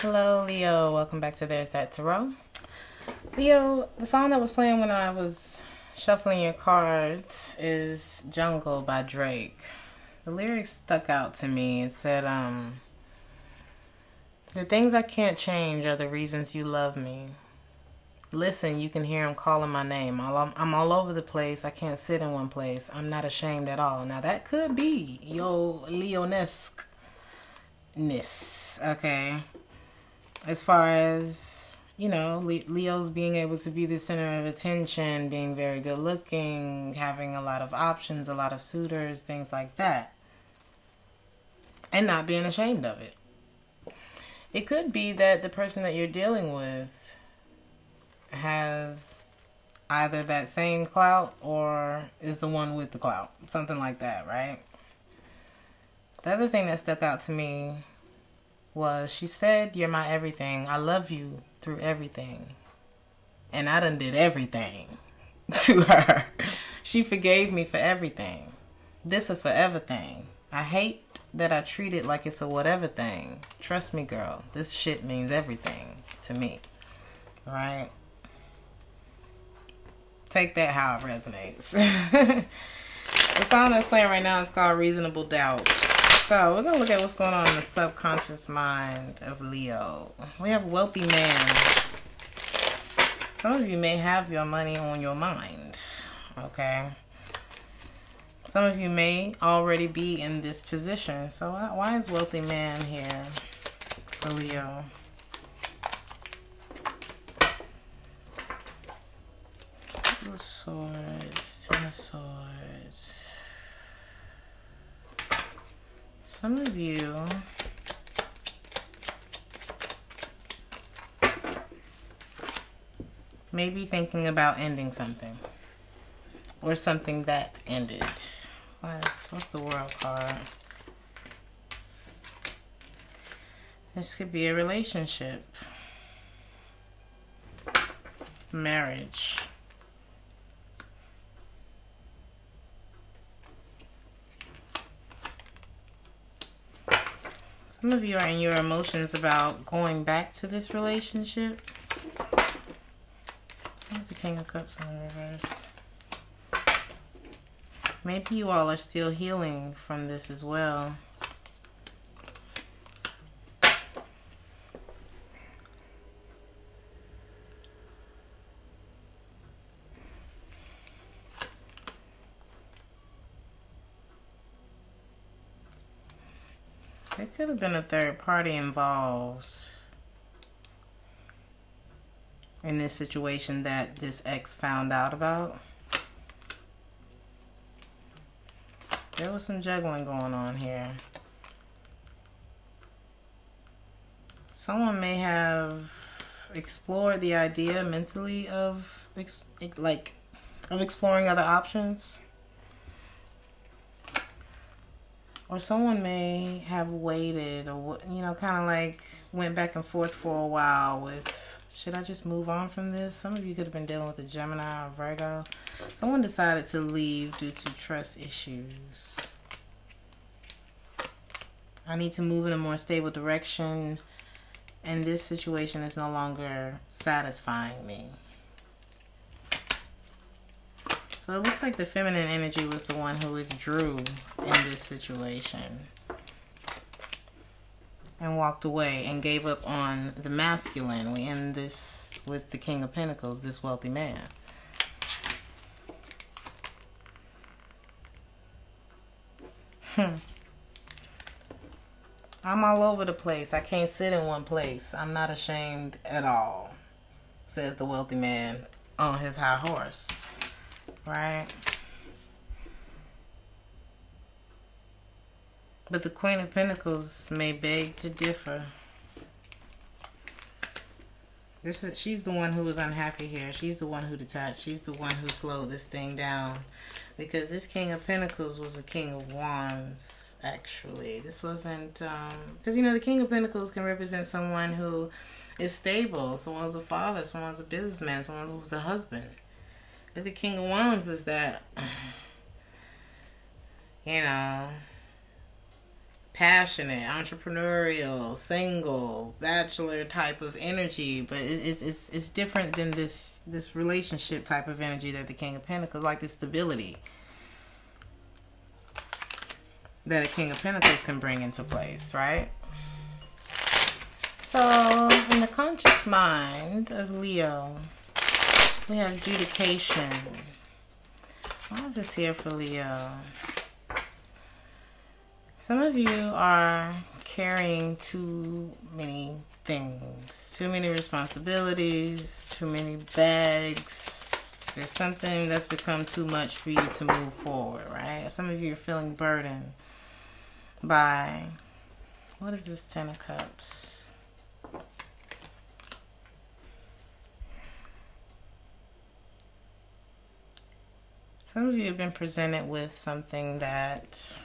Hello, Leo. Welcome back to There's That Tarot. Leo, the song that was playing when I was shuffling your cards is Jungle by Drake. The lyrics stuck out to me. It said, the things I can't change are the reasons you love me. Listen, you can hear him calling my name. I'm all over the place. I can't sit in one place. I'm not ashamed at all. Now, that could be your Leo-ness, okay? As far as, you know, Leo's being able to be the center of attention, being very good looking, having a lot of options, a lot of suitors, things like that. And not being ashamed of it. It could be that the person that you're dealing with has either that same clout or is the one with the clout. Something like that, right? The other thing that stuck out to me was she said, "You're my everything. I love you through everything." And I done did everything to her. She forgave me for everything. This a forever thing. I hate that I treat it like it's a whatever thing. Trust me, girl. This shit means everything to me. Right? Take that how it resonates. The song that's playing right now is called Reasonable Doubt. So we're going to look at what's going on in the subconscious mind of Leo. We have a wealthy man. Some of you may have your money on your mind, okay? Some of you may already be in this position. So why is wealthy man here for Leo? Two of Swords, Ten of Swords. Some of you may be thinking about ending something or something that ended. What's the World card? This could be a relationship, marriage. Some of you are in your emotions about going back to this relationship. There's the King of Cups in the reverse. Maybe you all are still healing from this as well. There could have been a third party involved in this situation that this ex found out about. There was some juggling going on here. Someone may have explored the idea mentally of exploring other options. Or someone may have waited, or, you know, kind of like went back and forth for a while with, should I just move on from this? Some of you could have been dealing with a Gemini or Virgo. Someone decided to leave due to trust issues. I need to move in a more stable direction, and this situation is no longer satisfying me. So it looks like the feminine energy was the one who withdrew in this situation and walked away and gave up on the masculine. We end this with the King of Pentacles, this wealthy man. I'm all over the place. I can't sit in one place. I'm not ashamed at all, says the wealthy man on his high horse. Right? But the Queen of Pentacles may beg to differ. She's the one who was unhappy here. She's the one who detached. She's the one who slowed this thing down. Because this King of Pentacles was a King of Wands, actually. This wasn't... because, you know, the King of Pentacles can represent someone who is stable. Someone who's a father. Someone who's a businessman. Someone who's a husband. But the King of Wands is that, you know, passionate, entrepreneurial, single, bachelor type of energy, but it's different than this relationship type of energy that the King of Pentacles, like the stability that a King of Pentacles can bring into place, right? So, in the conscious mind of Leo, we have adjudication. Why is this here for Leo? Some of you are carrying too many things, too many responsibilities, too many bags. There's something that's become too much for you to move forward, right? Some of you are feeling burdened by, what is this Ten of Cups? Some of you have been presented with something that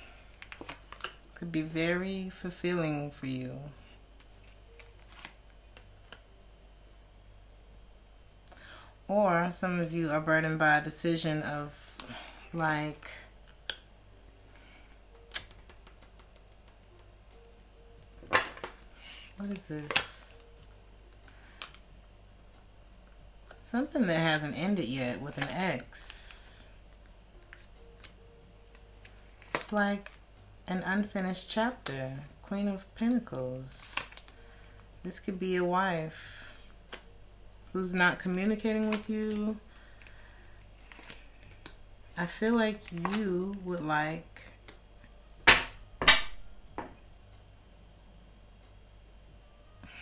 could be very fulfilling for you. Or some of you are burdened by a decision of, like, what is this? Something that hasn't ended yet with an ex. It's like an unfinished chapter. Queen of Pentacles. This could be a wife who's not communicating with you. I feel like you would like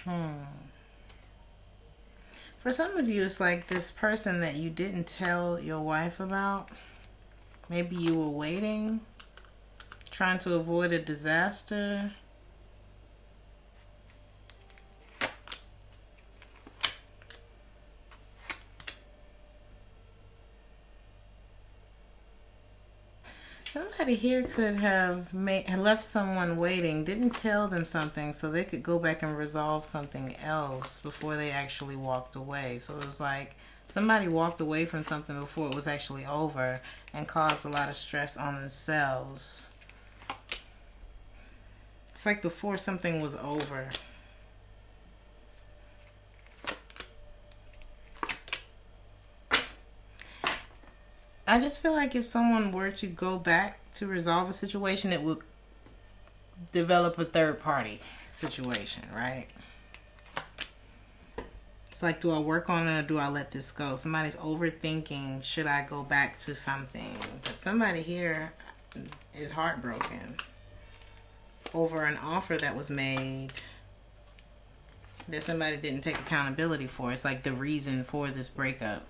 for some of you, it's like this person that you didn't tell your wife about. Maybe you were waiting, trying to avoid a disaster. Somebody here could have left someone waiting, didn't tell them something so they could go back and resolve something else before they actually walked away. So it was like somebody walked away from something before it was actually over and caused a lot of stress on themselves. It's like before something was over. I just feel like if someone were to go back to resolve a situation, it would develop a third party situation, right? It's like, do I work on it or do I let this go? Somebody's overthinking, should I go back to something? But somebody here is heartbroken over an offer that was made that somebody didn't take accountability for. It's like the reason for this breakup.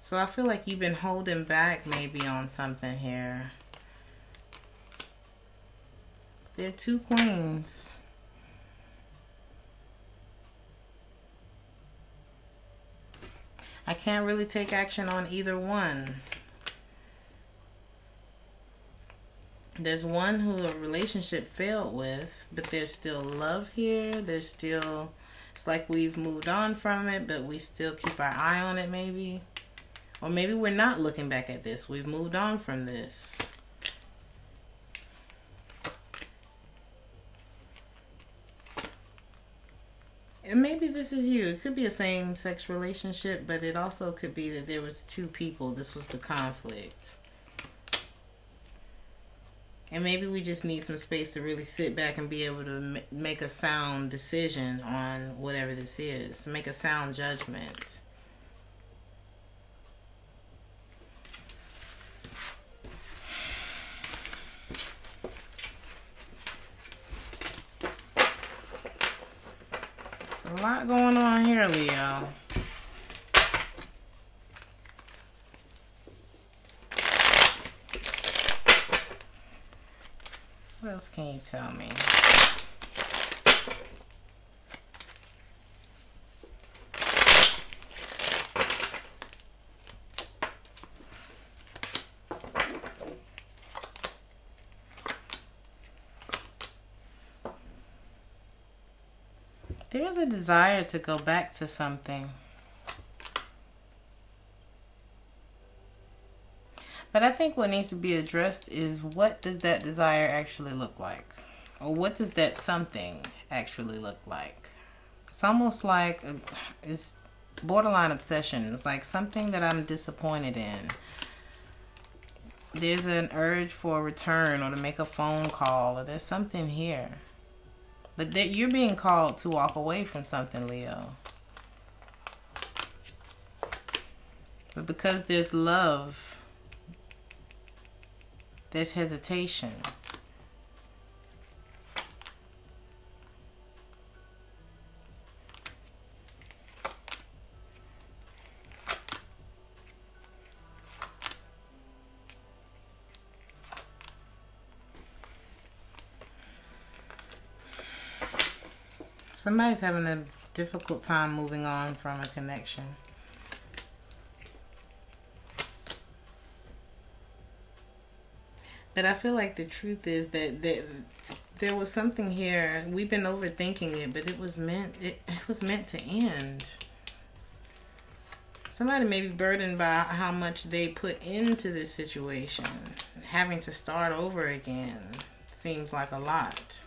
So I feel like you've been holding back maybe on something here. There are two queens. I can't really take action on either one. There's one who a relationship failed with, but there's still love here. There's still, it's like we've moved on from it, but we still keep our eye on it maybe. Or maybe we're not looking back at this. We've moved on from this. And maybe this is you. It could be a same-sex relationship, but it also could be that there was two people. This was the conflict. And maybe we just need some space to really sit back and be able to make a sound decision on whatever this is. Make a sound judgment. A lot going on here, Leo. What else can you tell me? There's a desire to go back to something. But I think what needs to be addressed is, what does that desire actually look like? Or what does that something actually look like? It's almost like it's borderline obsession. It's like something that I'm disappointed in. There's an urge for a return, or to make a phone call, or there's something here. But that you're being called to walk away from something, Leo. But because there's love, there's hesitation. Somebody's having a difficult time moving on from a connection. But I feel like the truth is that there was something here. We've been overthinking it, but it was meant to end. Somebody may be burdened by how much they put into this situation. Having to start over again seems like a lot.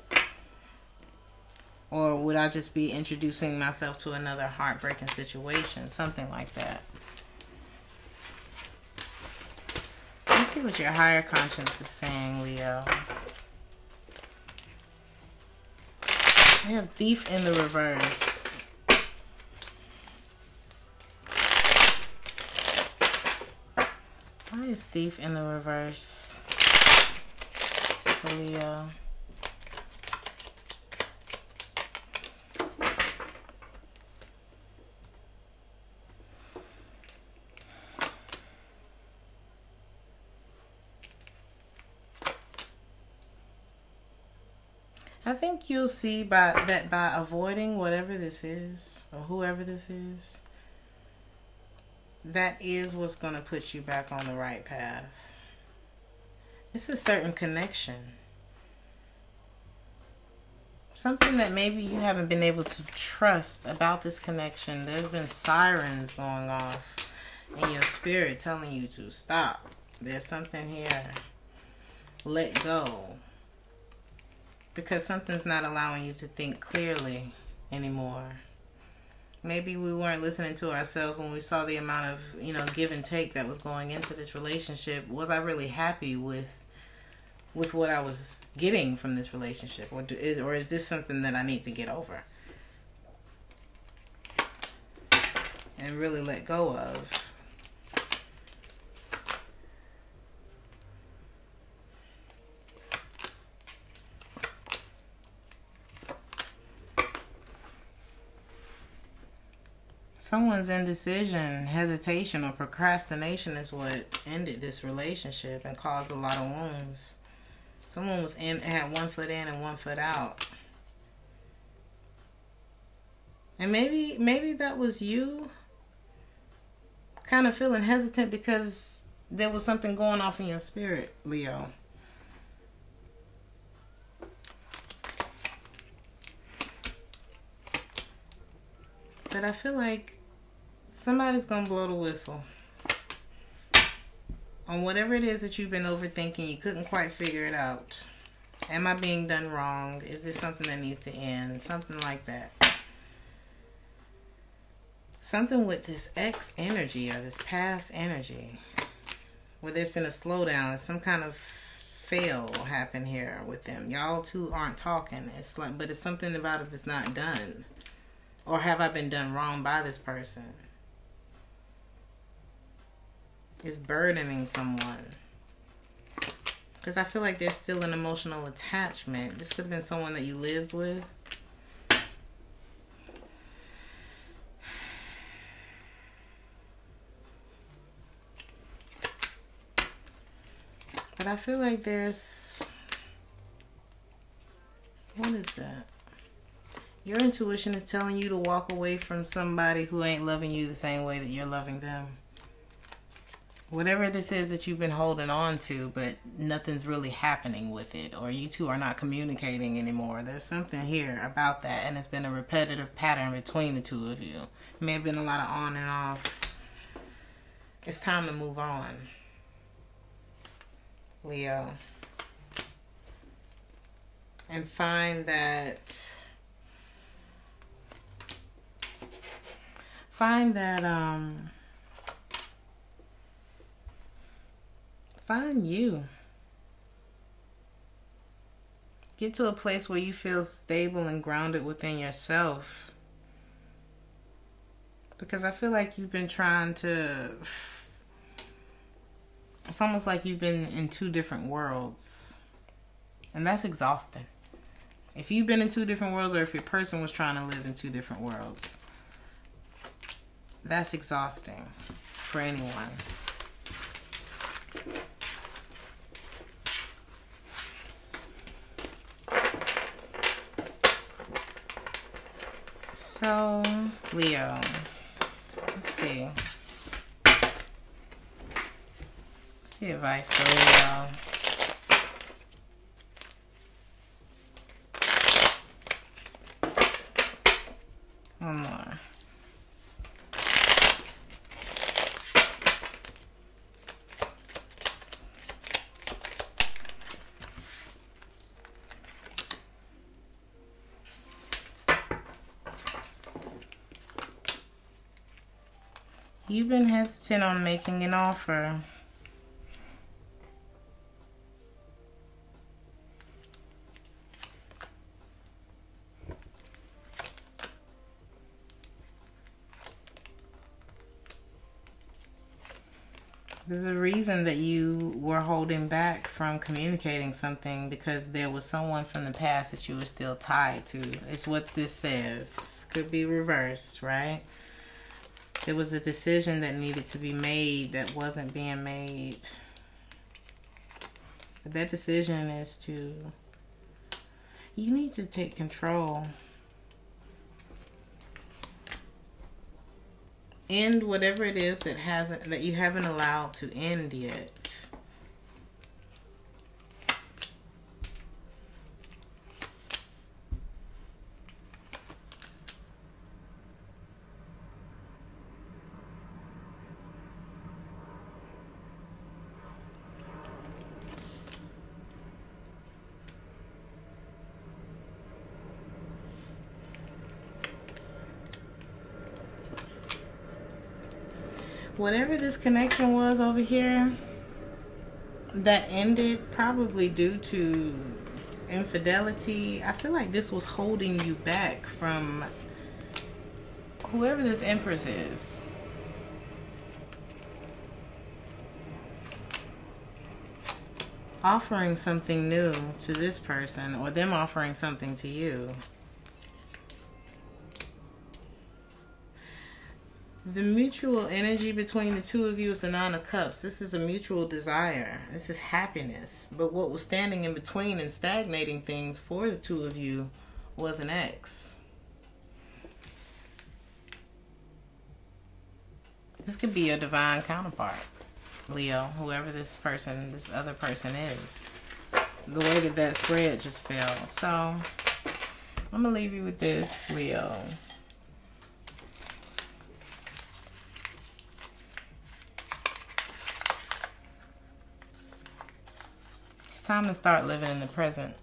Or would I just be introducing myself to another heartbreaking situation? Something like that. Let's see what your higher conscience is saying, Leo. We have thief in the reverse. Why is thief in the reverse for Leo? I think you'll see by avoiding whatever this is, or whoever this is, that is what's going to put you back on the right path. It's a certain connection. Something that maybe you haven't been able to trust about this connection. There's been sirens going off in your spirit telling you to stop. There's something here. Let go. Because something's not allowing you to think clearly anymore. Maybe we weren't listening to ourselves when we saw the amount of, you know, give and take that was going into this relationship. Was I really happy with what I was getting from this relationship? Or is this something that I need to get over and really let go of? Someone's indecision, hesitation, or procrastination is what ended this relationship and caused a lot of wounds. Someone was had one foot in and one foot out. And maybe that was you kind of feeling hesitant because there was something going off in your spirit, Leo. But I feel like somebody's going to blow the whistle on whatever it is that you've been overthinking. You couldn't quite figure it out. Am I being done wrong? Is this something that needs to end? Something like that. Something with this ex energy or this past energy where there's been a slowdown, some kind of fail happen here with them. Y'all two aren't talking. It's like, but it's something about if it's not done. Or have I been done wrong by this person? It's burdening someone. Because I feel like there's still an emotional attachment. This could have been someone that you lived with. But I feel like there's... What is that? Your intuition is telling you to walk away from somebody who ain't loving you the same way that you're loving them. Whatever this is that you've been holding on to, but nothing's really happening with it, or you two are not communicating anymore. There's something here about that, and it's been a repetitive pattern between the two of you. It may have been a lot of on and off. It's time to move on. Leo, and find you. Get to a place where you feel stable and grounded within yourself. Because I feel like you've been trying to... It's almost like you've been in two different worlds. And that's exhausting. If you've been in two different worlds, or if your person was trying to live in two different worlds, that's exhausting for anyone. So, Leo, let's see. What's the advice for Leo? One more. You've been hesitant on making an offer. There's a reason that you were holding back from communicating something, because there was someone from the past that you were still tied to. It's what this says. Could be reversed, right? There was a decision that needed to be made that wasn't being made. But that decision is to... You need to take control. End whatever it is that hasn't, that you haven't allowed to end yet. Whatever this connection was over here that ended, probably due to infidelity, I feel like this was holding you back from whoever this Empress is. Offering something new to this person, or them offering something to you. The mutual energy between the two of you is the Nine of Cups. This is a mutual desire. This is happiness. But what was standing in between and stagnating things for the two of you was an ex. This could be your divine counterpart, Leo, whoever this person, this other person is. The way that that spread just fell. So, I'm going to leave you with this, Leo. Time to start living in the present.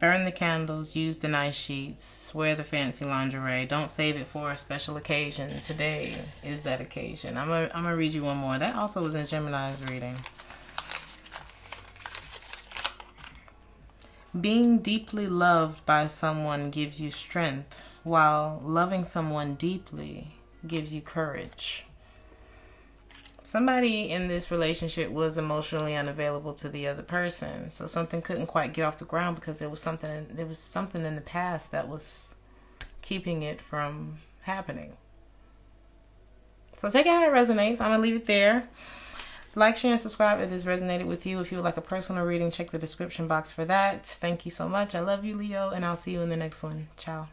Burn the candles, use the nice sheets, wear the fancy lingerie. Don't save it for a special occasion. Today is that occasion. I'm gonna read you one more. That also was in Gemini's reading. Being deeply loved by someone gives you strength, while loving someone deeply gives you courage. Somebody in this relationship was emotionally unavailable to the other person. So something couldn't quite get off the ground because there was something in the past that was keeping it from happening. So take it how it resonates. I'm going to leave it there. Like, share, and subscribe if this resonated with you. If you would like a personal reading, check the description box for that. Thank you so much. I love you, Leo, and I'll see you in the next one. Ciao.